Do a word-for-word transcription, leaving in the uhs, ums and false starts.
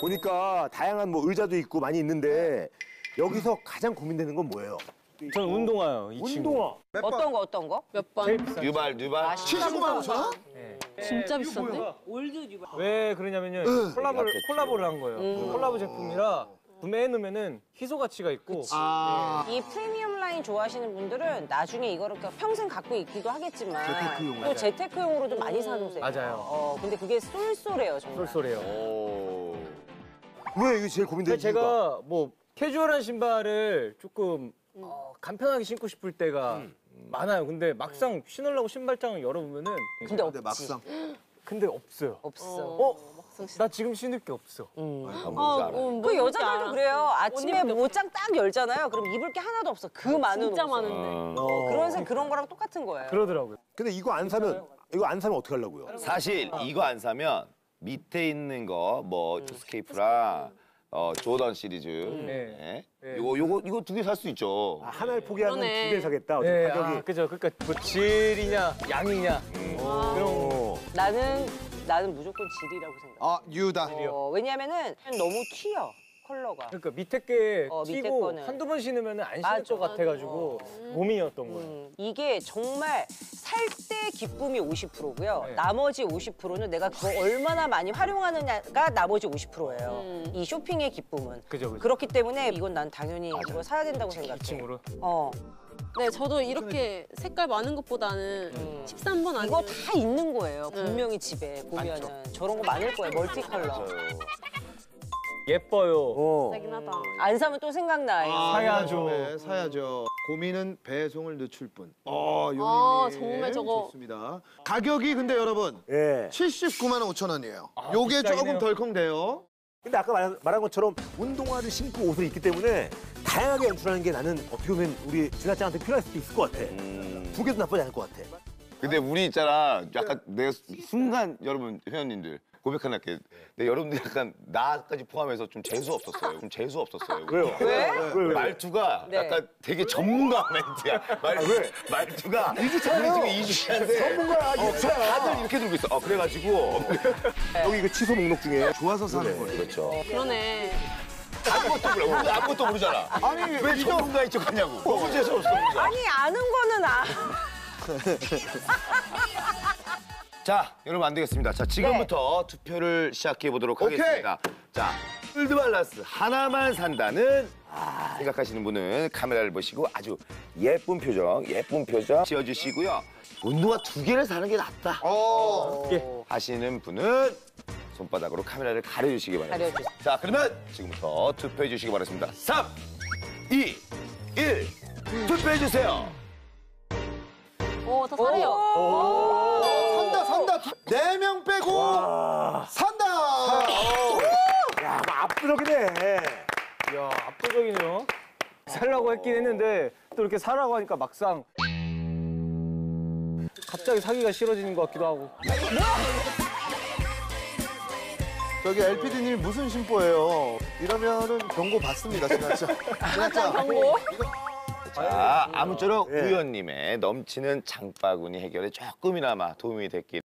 보니까 다양한 뭐 의자도 있고 많이 있는데 여기서 가장 고민되는 건 뭐예요? 저는 운동화요. 이 운동화. 어떤 거 어떤 거? 몇 번? 뉴발 뉴발. 칠십구만 오천 원? 네. 진짜 비싼데? 올드 뉴발. 왜 그러냐면요. 으, 콜라보를 콜라보를 한 거예요. 음. 콜라보 제품이라 구매해 놓으면은 희소 가치가 있고. 아. 네. 이 프리미엄 라인 좋아하시는 분들은 나중에 이거를 평생 갖고 있기도 하겠지만 재테크용. 또 재테크용으로도 많이 사놓으세요. 맞아요. 어, 근데 그게 쏠쏠해요 정말. 쏠쏠해요. 오. 왜 이게 제일 고민되는 이유가? 제가 뭐 캐주얼한 신발을 조금 어, 간편하게 신고 싶을 때가 음. 많아요. 근데 막상 음. 신으려고 신발장을 열어보면은 근데 없지. 막상. 근데 없어요. 없어. 어? 어? 나 지금 신을 게 없어. 음. 아, 아, 음, 그 여자들도 그래요. 아침에 옷장 딱 열잖아요. 그럼 입을 게 하나도 없어. 그 어, 많은 진짜 옷. 많은데. 어. 어. 그런 생 그런 거랑 똑같은 거예요. 그러더라고요. 근데 이거 안 사면 이거 안 사면 어떻게 하려고요? 사실 아. 이거 안 사면 밑에 있는 거 뭐 투스케이프랑 음. 어 조던 시리즈. 음. 네. 네. 요거 요거 이거 두 개 살 수 있죠. 아, 하나를 포기하면 두 개 사겠다. 네. 가격이. 아, 그죠. 그러니까 뭐 질이냐 양이냐. 음. 아. 그럼 나는 나는 무조건 질이라고 생각. 아 유다. 어, 왜냐면은 너무 튀어 컬러가. 그러니까 밑에 게 어, 튀고 밑에 한두 번 신으면 안 신을 것 같아가지고 어. 고민이었던 음. 거예요. 이게 정말 살 때 기쁨이 오십 퍼센트고요. 네. 나머지 오십 퍼센트는 내가 그거 얼마나 많이 활용하느냐가 나머지 오십 퍼센트예요. 음. 이 쇼핑의 기쁨은. 그죠, 그죠. 그렇기 때문에 이건 난 당연히 맞아. 이거 사야 된다고 생각해. 이 층으로? 어. 네, 저도 이렇게 색깔 많은 것보다는 음. 십삼 번 아니면 이거 다 있는 거예요. 분명히 음. 집에 보면은. 맞죠. 저런 거 많을 거예요. 멀티 컬러. 예뻐요. 어. 안 사면 또 생각나. 아, 사야죠. 네, 사야죠. 고민은 배송을 늦출 뿐. 어, 요리님. 아, 정말 저거. 좋습니다. 가격이 근데 여러분 예. 칠십구만 오천 원이에요. 아, 요게 조금 덜컹대요. 근데 아까 말한, 말한 것처럼 운동화를 신고 옷을 입기 때문에 다양하게 연출하는 게 나는 어떻게 보면 우리 진아짱한테 필요할 수도 있을 것 같아. 음. 두 개도 나쁘지 않을 것 같아. 근데 우리 있잖아. 약간 내 순간 여러분 회원님들. 고백하나 할게. 근데 여러분들 약간 나까지 포함해서 좀 재수 없었어요. 좀 재수 없었어요. 왜요? 왜? 왜? 말투가 네. 약간 되게 전문가 멘트야. 말, 아, 왜? 말투가. 이주차요. 이주차인데. 전문가야. 어, 다들 이렇게 들고 있어. 어, 그래가지고. 네. 여기 이거 취소 목록 중에 좋아서 사는 거예요. 그렇죠. 그러네. 아무것도 몰라. 우리 아무것도 모르잖아. 아니 왜 전문가인 척 하냐고. 너무 재수 없어. 아니 아는 거는 아. 자, 여러분 안 되겠습니다. 자, 지금부터 네. 투표를 시작해 보도록 하겠습니다. 자, 골드발라스 하나만 산다는 아, 생각하시는 분은 카메라를 보시고 아주 예쁜 표정, 예쁜 표정 지어주시고요. 운동화 두 개를 사는 게 낫다. 오. 예. 하시는 분은 손바닥으로 카메라를 가려주시기 바랍니다. 가려주세요. 자, 그러면 지금부터 투표해 주시기 바랍니다. 삼, 이, 일, 음. 투표해 주세요. 오, 더 사네요. 오. 오. 오. 네 명 빼고 와. 산다. 야, 뭐 압도적이네. 야, 압도적이네요. 살라고 했긴 했는데 또 이렇게 사라고 하니까 막상 갑자기 사기가 싫어지는 것 같기도 하고. 저기 엘피디님이 무슨 심보예요? 이러면은 경고 받습니다, 진짜. 진짜 경고. 자, 아무쪼록 네. 의원님의 넘치는 장바구니 해결에 조금이나마 도움이 됐길.